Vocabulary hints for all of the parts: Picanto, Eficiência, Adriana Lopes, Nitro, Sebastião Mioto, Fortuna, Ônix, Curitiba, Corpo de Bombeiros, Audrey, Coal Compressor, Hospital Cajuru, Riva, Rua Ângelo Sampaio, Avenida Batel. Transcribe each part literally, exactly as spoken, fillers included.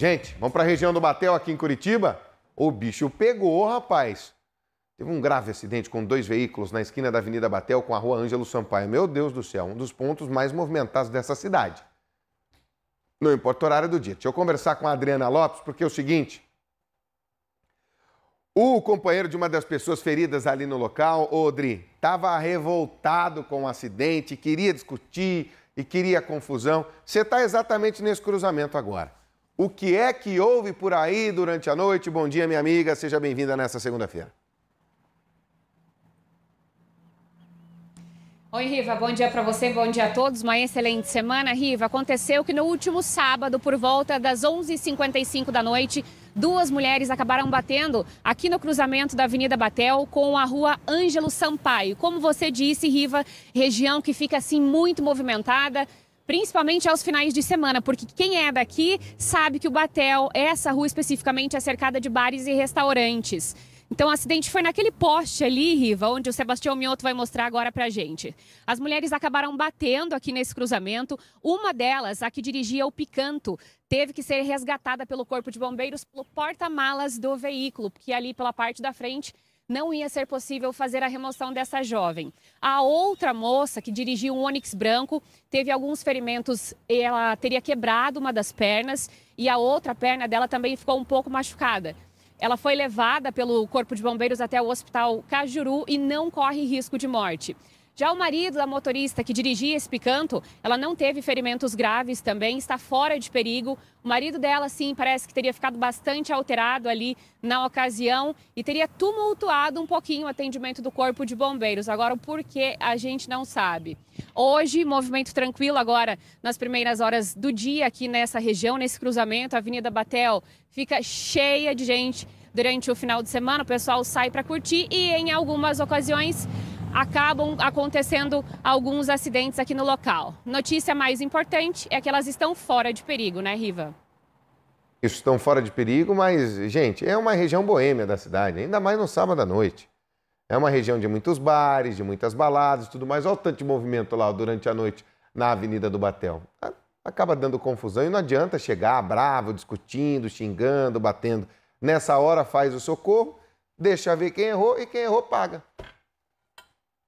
Gente, vamos para a região do Batel aqui em Curitiba? O bicho pegou, rapaz. Teve um grave acidente com dois veículos na esquina da Avenida Batel com a Rua Ângelo Sampaio. Meu Deus do céu, um dos pontos mais movimentados dessa cidade. Não importa o horário do dia. Deixa eu conversar com a Adriana Lopes, porque é o seguinte... O companheiro de uma das pessoas feridas ali no local, Audrey, estava revoltado com o acidente, queria discutir e queria confusão. Você está exatamente nesse cruzamento agora. O que é que houve por aí durante a noite? Bom dia, minha amiga. Seja bem-vinda nessa segunda-feira. Oi, Riva, bom dia para você, bom dia a todos, uma excelente semana. Riva, aconteceu que no último sábado, por volta das onze e cinquenta e cinco da noite, duas mulheres acabaram batendo aqui no cruzamento da Avenida Batel com a Rua Ângelo Sampaio. Como você disse, Riva, região que fica assim muito movimentada, principalmente aos finais de semana, porque quem é daqui sabe que o Batel, essa rua especificamente, é cercada de bares e restaurantes. Então, o acidente foi naquele poste ali, Riva, onde o Sebastião Mioto vai mostrar agora pra gente. As mulheres acabaram batendo aqui nesse cruzamento. Uma delas, a que dirigia o Picanto, teve que ser resgatada pelo Corpo de Bombeiros pelo porta-malas do veículo, porque ali pela parte da frente não ia ser possível fazer a remoção dessa jovem. A outra moça, que dirigiu um Ônix branco, teve alguns ferimentos, ela teria quebrado uma das pernas e a outra perna dela também ficou um pouco machucada. Ela foi levada pelo Corpo de Bombeiros até o Hospital Cajuru e não corre risco de morte. Já o marido da motorista que dirigia esse Picanto, ela não teve ferimentos graves também, está fora de perigo. O marido dela, sim, parece que teria ficado bastante alterado ali na ocasião e teria tumultuado um pouquinho o atendimento do Corpo de Bombeiros. Agora, o porquê a gente não sabe. Hoje, movimento tranquilo agora nas primeiras horas do dia aqui nessa região, nesse cruzamento. A Avenida Batel fica cheia de gente durante o final de semana. O pessoal sai para curtir e em algumas ocasiões... acabam acontecendo alguns acidentes aqui no local. Notícia mais importante é que elas estão fora de perigo, né, Riva? Isso, estão fora de perigo, mas, gente, é uma região boêmia da cidade, ainda mais no sábado à noite. É uma região de muitos bares, de muitas baladas e tudo mais. Olha o tanto de movimento lá durante a noite na Avenida do Batel. Acaba dando confusão e não adianta chegar bravo, discutindo, xingando, batendo. Nessa hora faz o socorro, deixa ver quem errou e quem errou paga.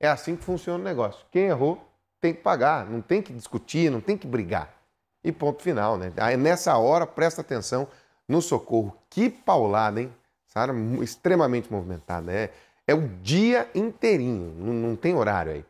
É assim que funciona o negócio. Quem errou tem que pagar, não tem que discutir, não tem que brigar. E ponto final, né? Nessa hora, presta atenção no socorro. Que paulada, hein? Essa área extremamente movimentada. É, é o dia inteirinho, não, não tem horário aí.